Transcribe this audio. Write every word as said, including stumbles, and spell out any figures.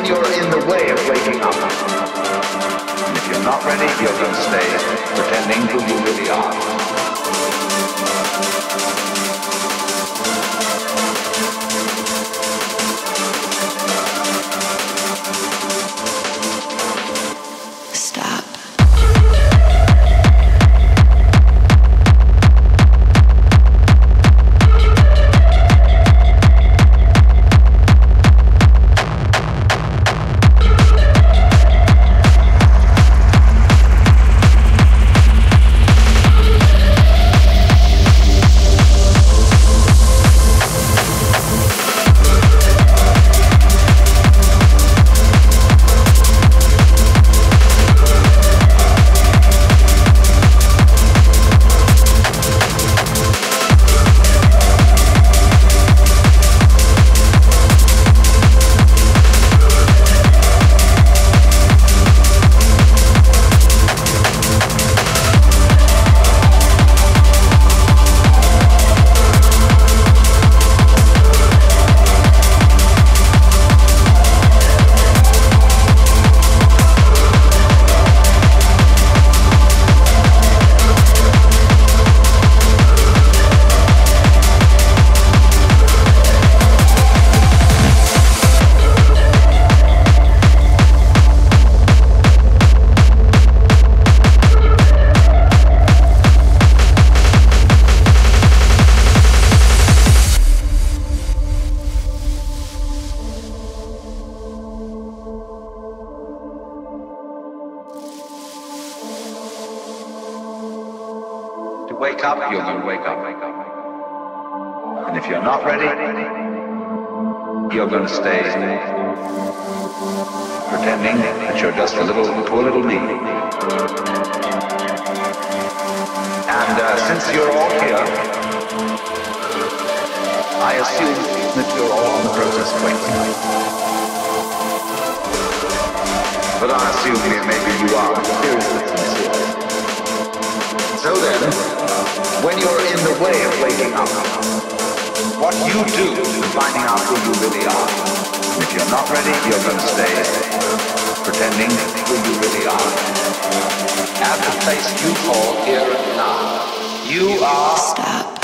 when you're in the way of waking up. And if you're not ready, you're going to stay pretending who you really are. Stop. Wake up, you're going to wake up. And if you're not ready, you're going to stay pretending that you're just a little, poor little me. And uh, since you're all here, I assume that you're all in the process of waking up. But I assume that maybe you are seriously sincere. So then, when you're in the way of waking up, what you do is finding out who you really are. If you're not ready, you're going to stay pretending who you really are. At the place you call here and now, you are... Stop.